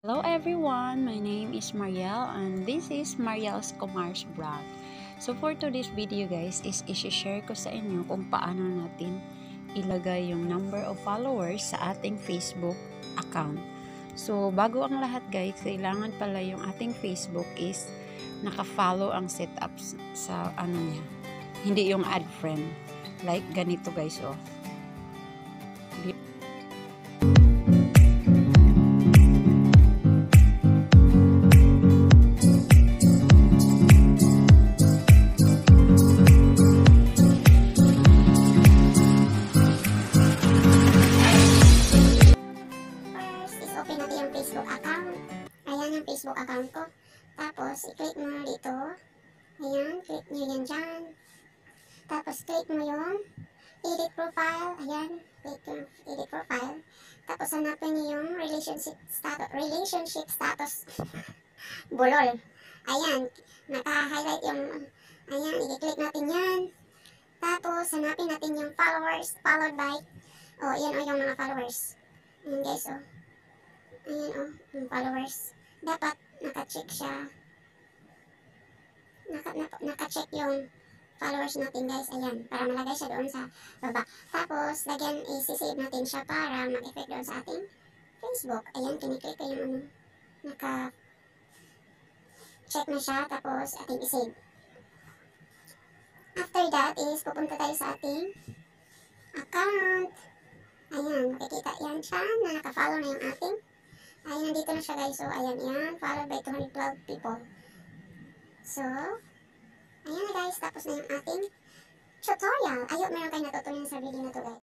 Hello everyone, my name is Mariel and this is Mariel Comar's Vlog. So for today's video guys, is i-share ko sa inyo kung paano natin ilagay yung number of followers sa ating Facebook account. So bago ang lahat guys, kailangan pala yung ating Facebook is naka-follow ang setup sa ano niya. Hindi yung add friend. Like ganito guys, oh. Facebook account ko. Tapos, i-click mo dito. Ayan, click nyo yan dyan. Tapos, click mo yung edit profile. Ayan, click yung edit profile. Tapos, hanapin nyo yung relationship status. Bulol. Ayan, naka-highlight yung, ayan, i-click natin yan. Tapos, hanapin natin yung followers, followed by, oh, yan o, yung mga followers. Ayan guys, oh. Ayan o, yung followers. Dapat naka-check siya. Naka-check yung followers natin guys. Ayan, para malagay siya doon sa baba. Tapos, lagyan i-save natin siya para mag-effect doon sa ating Facebook. Ayan, kiniklik ko yung ano. Naka-check na siya. Tapos, ating i-save. After that is, pupunta tayo sa ating account. Ayan, makikita yan siya na naka-follow na yung ating. Ayan, nandito na siya guys. So, ayan, ayan. Followed by 212 people. So, ayan na guys. Tapos na yung ating tutorial. Ayun, meron kayo natutunan sa video na to guys.